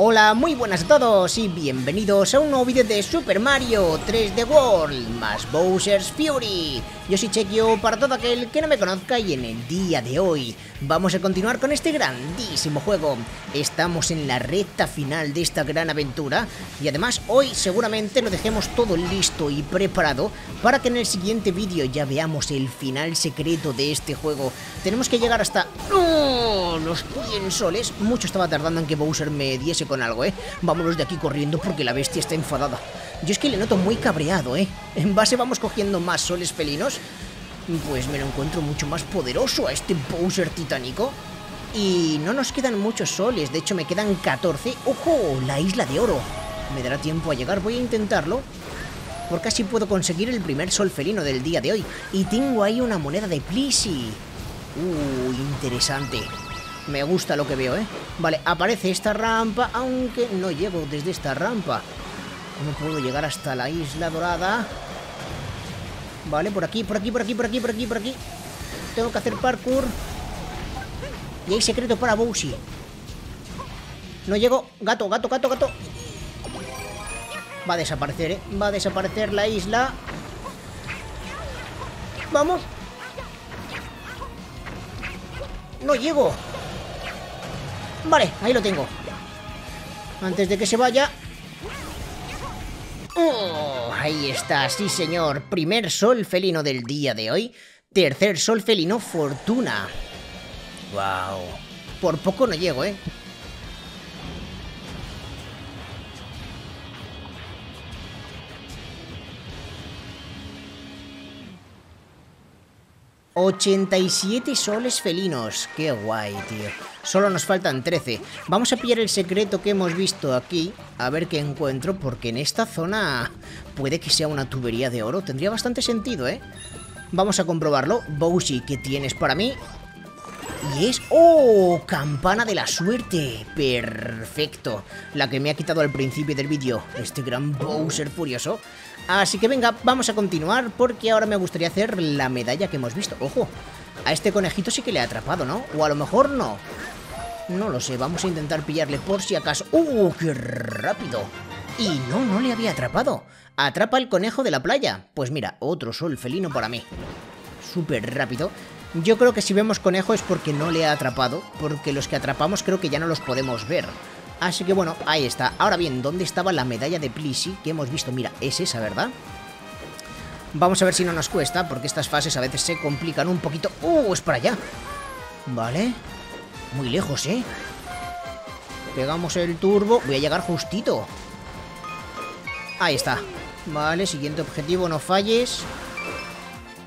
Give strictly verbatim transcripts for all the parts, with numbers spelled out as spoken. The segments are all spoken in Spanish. Hola, muy buenas a todos y bienvenidos a un nuevo vídeo de Super Mario tres D World más Bowser's Fury. Yo soy Chequio para todo aquel que no me conozca, y en el día de hoy vamos a continuar con este grandísimo juego. Estamos en la recta final de esta gran aventura y además hoy seguramente lo dejemos todo listo y preparado para que en el siguiente vídeo ya veamos el final secreto de este juego. Tenemos que llegar hasta... ¡Oh! Los cien soles. Mucho estaba tardando en que Bowser me diese con algo, ¿eh? Vámonos de aquí corriendo porque la bestia está enfadada. Yo es que le noto muy cabreado, ¿eh? En base vamos cogiendo más soles felinos. Pues me lo encuentro mucho más poderoso a este Bowser titánico. Y no nos quedan muchos soles, de hecho me quedan catorce. ¡Ojo! La isla de oro. ¿Me dará tiempo a llegar? Voy a intentarlo, porque así puedo conseguir el primer sol felino del día de hoy. Y tengo ahí una moneda de Plessie. Uh, interesante. Me gusta lo que veo, ¿eh? Vale, aparece esta rampa, aunque no llego desde esta rampa. No puedo llegar hasta la isla dorada. Vale, por aquí, por aquí, por aquí, por aquí, por aquí, por aquí. Tengo que hacer parkour. Y hay secreto para Bowser. No llego. Gato, gato, gato, gato. Va a desaparecer, ¿eh? Va a desaparecer la isla. Vamos. No llego. Vale, ahí lo tengo. Antes de que se vaya. Oh, ahí está, sí señor. Primer sol felino del día de hoy. Tercer sol felino, fortuna. Wow. Por poco no llego, ¿eh? ochenta y siete soles felinos. Qué guay, tío. Solo nos faltan trece. Vamos a pillar el secreto que hemos visto aquí, a ver qué encuentro, porque en esta zona puede que sea una tubería de oro. Tendría bastante sentido, ¿eh? Vamos a comprobarlo. Bowser, ¿qué tienes para mí? Y es... ¡Oh! Campana de la suerte. Perfecto. La que me ha quitado al principio del vídeo, este gran Bowser furioso. Así que venga, vamos a continuar, porque ahora me gustaría hacer la medalla que hemos visto. ¡Ojo! A este conejito sí que le ha atrapado, ¿no? O a lo mejor no. No lo sé, vamos a intentar pillarle por si acaso. ¡Uh! ¡Qué rápido! Y no, no le había atrapado. Atrapa al conejo de la playa. Pues mira, otro sol felino para mí. Súper rápido. Yo creo que si vemos conejo es porque no le ha atrapado, porque los que atrapamos creo que ya no los podemos ver. Así que bueno, ahí está. Ahora bien, ¿dónde estaba la medalla de Plessie que hemos visto? Mira, es esa, ¿verdad? Vamos a ver si no nos cuesta, porque estas fases a veces se complican un poquito. ¡Uh! Es para allá. Vale. Muy lejos, ¿eh? Pegamos el turbo. Voy a llegar justito. Ahí está. Vale, siguiente objetivo, no falles.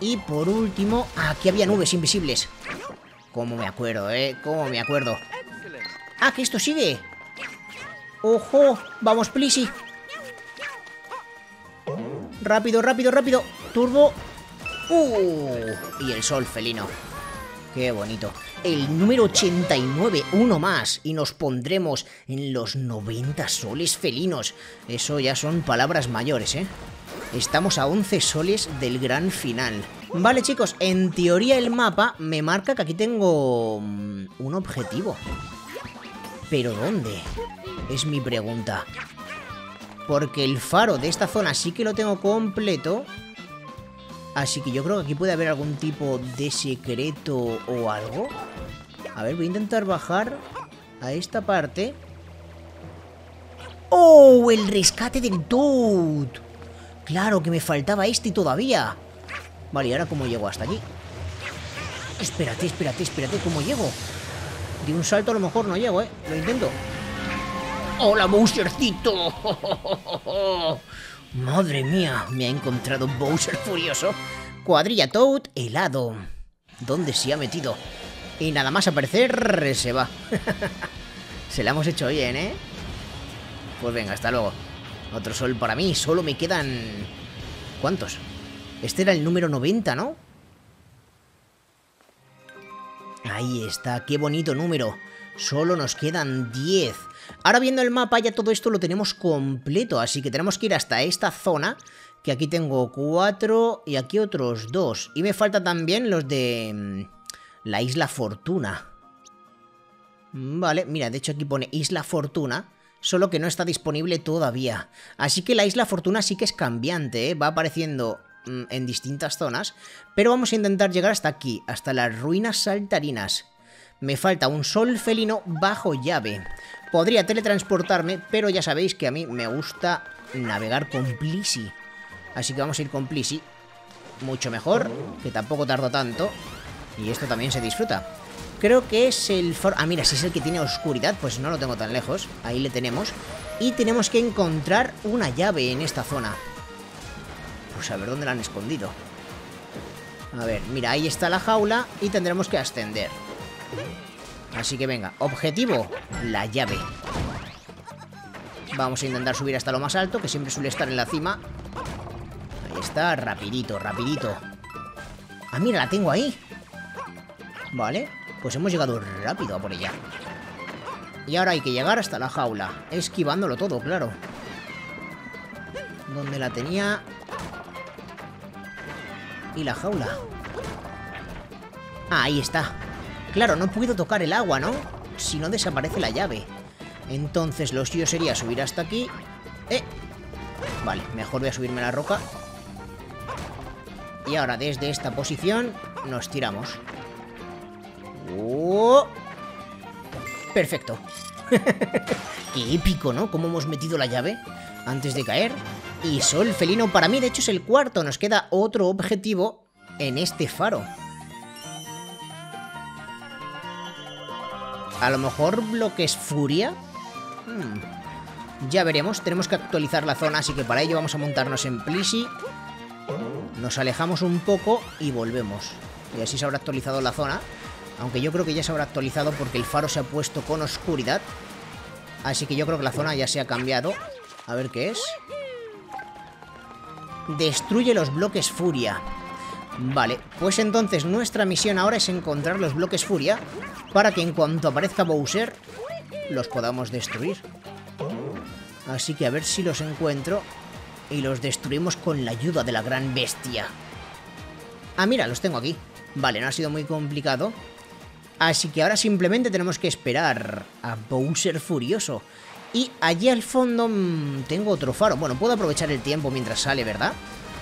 Y por último... Aquí había nubes invisibles. Cómo me acuerdo, ¿eh? Cómo me acuerdo. ¡Ah, que esto sigue! ¡Ojo! ¡Vamos, Plessie! ¡Rápido, rápido, rápido! ¡Turbo! ¡Uh! Y el sol felino. ¡Qué bonito! El número ochenta y nueve, uno más, y nos pondremos en los noventa soles felinos. Eso ya son palabras mayores, ¿eh? Estamos a once soles del gran final. Vale, chicos, en teoría el mapa me marca que aquí tengo un objetivo. ¿Pero dónde? Es mi pregunta. Porque el faro de esta zona sí que lo tengo completo. Así que yo creo que aquí puede haber algún tipo de secreto o algo. A ver, voy a intentar bajar a esta parte. ¡Oh! El rescate del Toad. Claro que me faltaba este todavía. Vale, ¿y ahora cómo llego hasta allí? Espérate, espérate, espérate. ¿Cómo llego? De un salto a lo mejor no llego, ¿eh? Lo intento. ¡Hola, Bowsercito! ¡Madre mía! Me ha encontrado Bowser furioso. Cuadrilla Toad, helado. ¿Dónde se ha metido? Y nada más aparecer, se va. Se la hemos hecho bien, ¿eh? Pues venga, hasta luego. Otro sol para mí. Solo me quedan... ¿Cuántos? Este era el número noventa, ¿no? Ahí está. Qué bonito número. Solo nos quedan diez. Ahora viendo el mapa ya todo esto lo tenemos completo, así que tenemos que ir hasta esta zona, que aquí tengo cuatro y aquí otros dos. Y me faltan también los de la Isla Fortuna. Vale, mira, de hecho aquí pone Isla Fortuna, solo que no está disponible todavía. Así que la isla Fortuna sí que es cambiante, ¿eh? Va apareciendo mmm, en distintas zonas, pero vamos a intentar llegar hasta aquí, hasta las ruinas saltarinas. Me falta un sol felino bajo llave. Podría teletransportarme, pero ya sabéis que a mí me gusta navegar con Plessie. Así que vamos a ir con Plessie. Mucho mejor, que tampoco tardo tanto. Y esto también se disfruta. Creo que es el... For ah, mira, si es el que tiene oscuridad, pues no lo tengo tan lejos. Ahí le tenemos. Y tenemos que encontrar una llave en esta zona. Pues a ver dónde la han escondido. A ver, mira, ahí está la jaula y tendremos que ascender. Así que venga, objetivo, la llave. Vamos a intentar subir hasta lo más alto, que siempre suele estar en la cima. Ahí está, rapidito, rapidito. Ah, mira, la tengo ahí. Vale, pues hemos llegado rápido a por ella. Y ahora hay que llegar hasta la jaula, esquivándolo todo, claro. ¿Dónde la tenía? Y la jaula. Ah, ahí está. Claro, no puedo tocar el agua, ¿no? Si no desaparece la llave. Entonces lo suyo sería subir hasta aquí. Eh Vale, mejor voy a subirme a la roca. Y ahora desde esta posición nos tiramos. ¡Oh! Perfecto. Qué épico, ¿no? Cómo hemos metido la llave antes de caer. Y sol felino para mí, de hecho es el cuarto. Nos queda otro objetivo en este faro. A lo mejor bloques furia. Hmm. Ya veremos. Tenemos que actualizar la zona, así que para ello vamos a montarnos en Plessie. Nos alejamos un poco y volvemos. Y así se habrá actualizado la zona. Aunque yo creo que ya se habrá actualizado porque el faro se ha puesto con oscuridad. Así que yo creo que la zona ya se ha cambiado. A ver qué es. Destruye los bloques furia. Vale, pues entonces nuestra misión ahora es encontrar los bloques furia para que en cuanto aparezca Bowser los podamos destruir. Así que a ver si los encuentro y los destruimos con la ayuda de la gran bestia. Ah, mira, los tengo aquí. Vale, no ha sido muy complicado. Así que ahora simplemente tenemos que esperar a Bowser furioso. Y allí al fondo mmm, tengo otro faro. Bueno, puedo aprovechar el tiempo mientras sale, ¿verdad?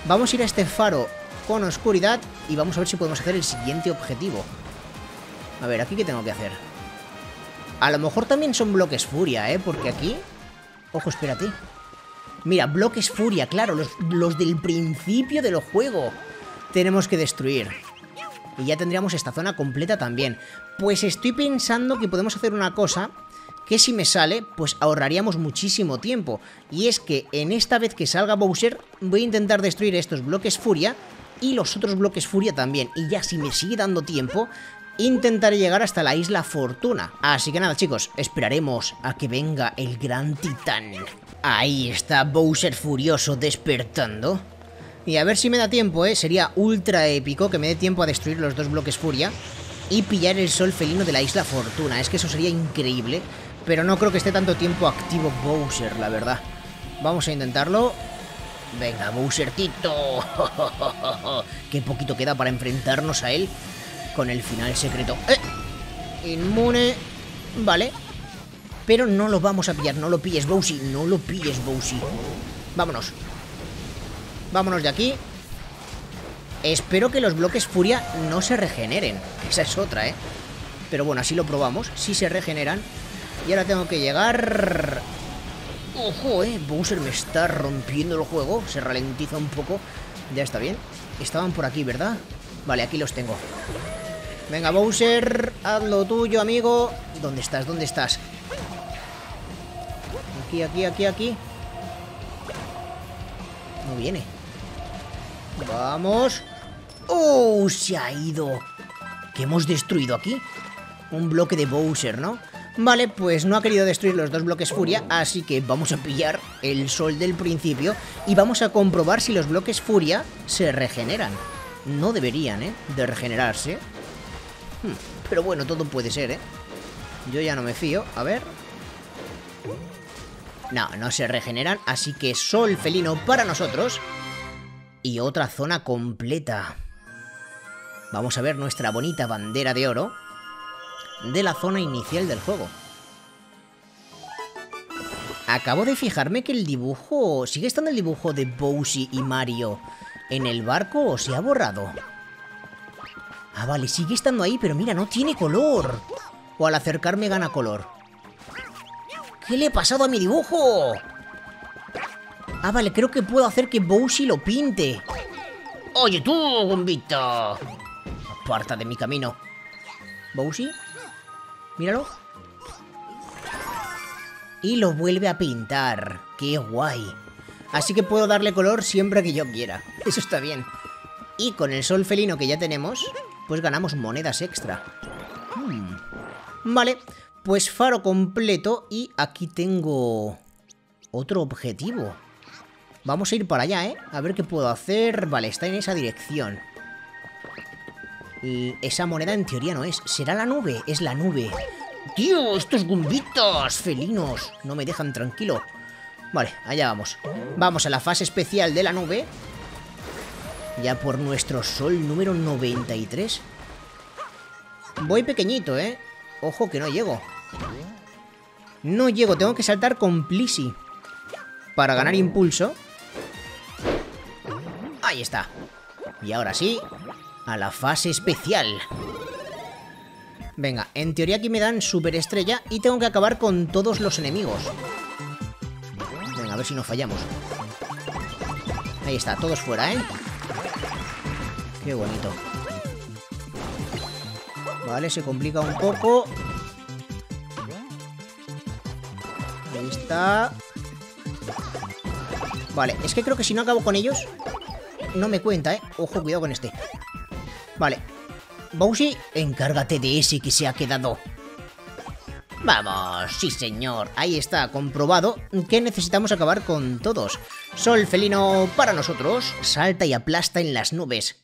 Vamos a ir a este faro con oscuridad y vamos a ver si podemos hacer el siguiente objetivo. A ver, ¿aquí qué tengo que hacer? A lo mejor también son bloques furia, ¿eh? Porque aquí... Ojo, espérate. Mira, bloques furia, claro, los, los del principio del juego. Tenemos que destruir. Y ya tendríamos esta zona completa también. Pues estoy pensando que podemos hacer una cosa que si me sale, pues ahorraríamos muchísimo tiempo. Y es que en esta vez que salga Bowser, voy a intentar destruir estos bloques furia y los otros bloques furia también. Y ya si me sigue dando tiempo, intentaré llegar hasta la isla Fortuna. Así que nada, chicos, esperaremos a que venga el gran titán. Ahí está Bowser furioso despertando. Y a ver si me da tiempo, ¿eh? Sería ultra épico que me dé tiempo a destruir los dos bloques furia y pillar el sol felino de la isla Fortuna. Es que eso sería increíble. Pero no creo que esté tanto tiempo activo Bowser, la verdad. Vamos a intentarlo. Venga, Bowsertito. Qué poquito queda para enfrentarnos a él con el final secreto. ¡Eh! Inmune. Vale. Pero no lo vamos a pillar. No lo pilles, Bowsy. No lo pilles, Bowsy. Vámonos. Vámonos de aquí. Espero que los bloques furia no se regeneren. Esa es otra, ¿eh? Pero bueno, así lo probamos. Si se regeneran. Y ahora tengo que llegar... Ojo, eh, Bowser me está rompiendo el juego. Se ralentiza un poco. Ya está bien. Estaban por aquí, ¿verdad? Vale, aquí los tengo. Venga, Bowser, haz lo tuyo, amigo. ¿Dónde estás? ¿Dónde estás? Aquí, aquí, aquí, aquí. No viene. Vamos. ¡Oh! Se ha ido. ¿Qué hemos destruido aquí? Un bloque de Bowser, ¿no? Vale, pues no ha querido destruir los dos bloques furia, así que vamos a pillar el sol del principio y vamos a comprobar si los bloques furia se regeneran. No deberían, ¿eh? De regenerarse. Hmm, pero bueno, todo puede ser, ¿eh? Yo ya no me fío. A ver. No, no se regeneran, así que sol felino para nosotros. Y otra zona completa. Vamos a ver nuestra bonita bandera de oro de la zona inicial del juego. acabo de fijarme que el dibujo... ¿Sigue estando el dibujo de Bowser y Mario en el barco o se ha borrado? Ah, vale, sigue estando ahí, pero mira, no tiene color. O al acercarme gana color. ¿Qué le ha pasado a mi dibujo? Ah, vale, creo que puedo hacer que Bowser lo pinte. ¡Oye tú, bombita! Aparta de mi camino. ¿Bowser? Míralo. Y lo vuelve a pintar. ¡Qué guay! Así que puedo darle color siempre que yo quiera. Eso está bien. Y con el sol felino que ya tenemos, pues ganamos monedas extra. Hmm. Vale, pues faro completo. Y aquí tengo otro objetivo. Vamos a ir para allá, ¿eh? A ver qué puedo hacer. Vale, está en esa dirección. Y esa moneda en teoría no es. ¿Será la nube? Es la nube. ¡Tío, estos gumbitos felinos! No me dejan tranquilo. Vale, allá vamos. Vamos a la fase especial de la nube. Ya por nuestro sol número noventa y tres. Voy pequeñito, ¿eh? Ojo que no llego. No llego, tengo que saltar con Plessie para ganar impulso. Ahí está. Y ahora sí, a la fase especial. Venga, en teoría aquí me dan superestrella y tengo que acabar con todos los enemigos. Venga, a ver si no fallamos. Ahí está, todos fuera, ¿eh? Qué bonito. Vale, se complica un poco. Ahí está. Vale, es que creo que si no acabo con ellos no me cuenta, ¿eh? Ojo, cuidado con este. Vale, Bowser, encárgate de ese que se ha quedado. Vamos, sí señor. Ahí está, comprobado que necesitamos acabar con todos. Sol felino para nosotros. Salta y aplasta en las nubes.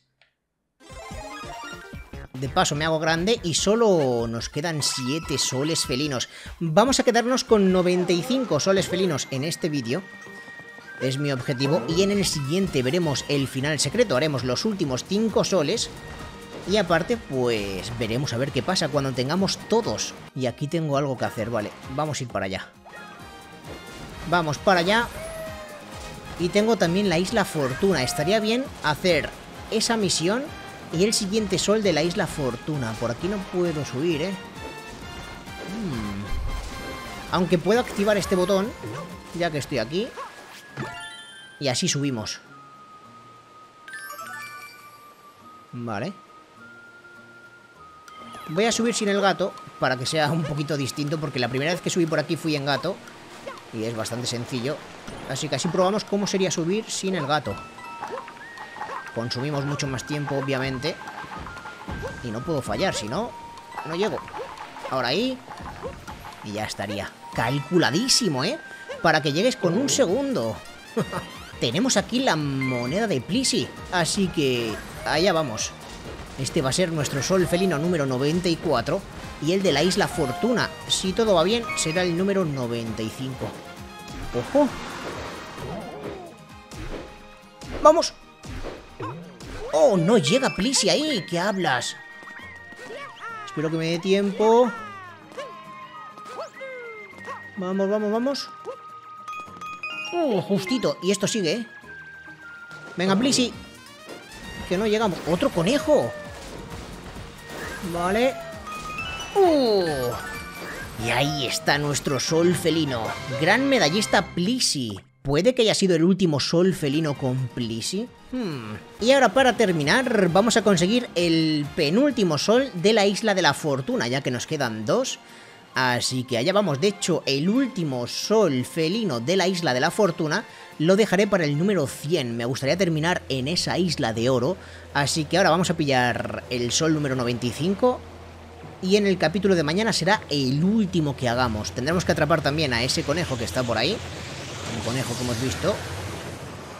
De paso me hago grande y solo nos quedan siete soles felinos. Vamos a quedarnos con noventa y cinco soles felinos en este vídeo. Es mi objetivo. Y en el siguiente veremos el final secreto. Haremos los últimos cinco soles. Y aparte, pues veremos a ver qué pasa cuando tengamos todos. Y aquí tengo algo que hacer. Vale, vamos a ir para allá. Vamos para allá. Y tengo también la Isla Fortuna. Estaría bien hacer esa misión y el siguiente sol de la Isla Fortuna. Por aquí no puedo subir, ¿eh? Hmm. Aunque puedo activar este botón, ya que estoy aquí. Y así subimos. Vale. Voy a subir sin el gato para que sea un poquito distinto, porque la primera vez que subí por aquí fui en gato y es bastante sencillo. Así que así probamos cómo sería subir sin el gato. Consumimos mucho más tiempo, obviamente. Y no puedo fallar, si no, no llego. Ahora ahí. Y ya estaría. Calculadísimo, ¿eh? Para que llegues con un segundo. Tenemos aquí la moneda de Plessie. Así que allá vamos. Este va a ser nuestro sol felino número noventa y cuatro. Y el de la Isla Fortuna, si todo va bien, será el número noventa y cinco. ¡Ojo! ¡Vamos! ¡Oh, no llega Plessie ahí! ¿Qué hablas? Espero que me dé tiempo. Vamos, vamos, vamos. ¡Oh, justito! Y esto sigue, ¿eh? Venga, Plessie. Que no llegamos. ¡Otro conejo! Vale. ¡Uh! Y ahí está nuestro sol felino. Gran medallista Plessie. ¿Puede que haya sido el último sol felino con Plessie? Hmm. Y ahora, para terminar, vamos a conseguir el penúltimo sol de la Isla de la Fortuna, ya que nos quedan dos. Así que allá vamos. De hecho, el último sol felino de la Isla de la Fortuna lo dejaré para el número cien. Me gustaría terminar en esa isla de oro. Así que ahora vamos a pillar el sol número noventa y cinco. Y en el capítulo de mañana será el último que hagamos. Tendremos que atrapar también a ese conejo que está por ahí. Un conejo que hemos visto.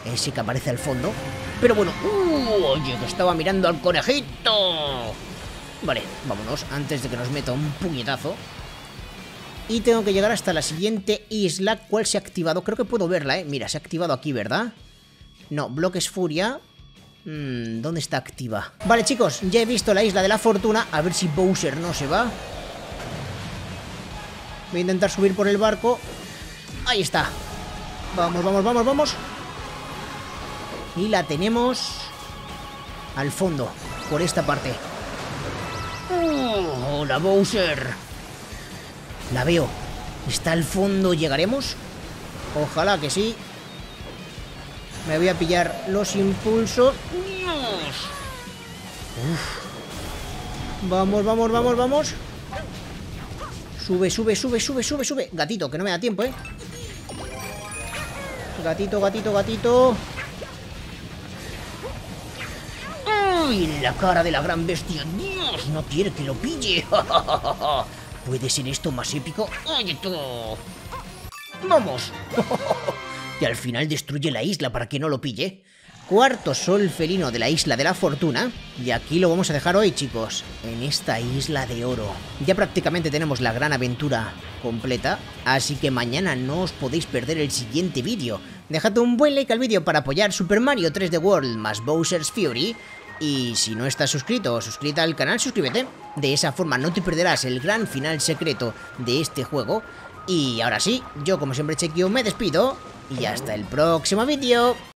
Ese que aparece al fondo. Pero bueno, ¡uh! Oye, que estaba mirando al conejito. Vale, vámonos antes de que nos meta un puñetazo. Y tengo que llegar hasta la siguiente isla. ¿Cuál se ha activado? Creo que puedo verla, ¿eh? Mira, se ha activado aquí, ¿verdad? No, bloques furia. Mm, ¿dónde está activa? Vale, chicos, ya he visto la Isla de la Fortuna. A ver si Bowser no se va. Voy a intentar subir por el barco. Ahí está. Vamos, vamos, vamos, vamos. Y la tenemos al fondo, por esta parte. Oh, hola, Bowser. La veo. Está al fondo. ¿Llegaremos? Ojalá que sí. Me voy a pillar los impulsos. Uf. Vamos, vamos, vamos, vamos. Sube, sube, sube, sube, sube, sube. Gatito, que no me da tiempo, ¿eh? Gatito, gatito, gatito. ¡Ay, la cara de la gran bestia! ¡Dios, no quiere que lo pille! ¿Puede ser esto más épico? ¡Oye, tú! ¡Vamos! Y al final destruye la isla para que no lo pille. Cuarto sol felino de la isla de la fortuna. Y aquí lo vamos a dejar hoy, chicos. En esta isla de oro. Ya prácticamente tenemos la gran aventura completa. Así que mañana no os podéis perder el siguiente vídeo. Dejad un buen like al vídeo para apoyar Super Mario tres D World más Bowser's Fury. Y si no estás suscrito, suscríbete al canal, suscríbete. De esa forma no te perderás el gran final secreto de este juego. Y ahora sí, yo como siempre Chequio me despido. Y hasta el próximo vídeo.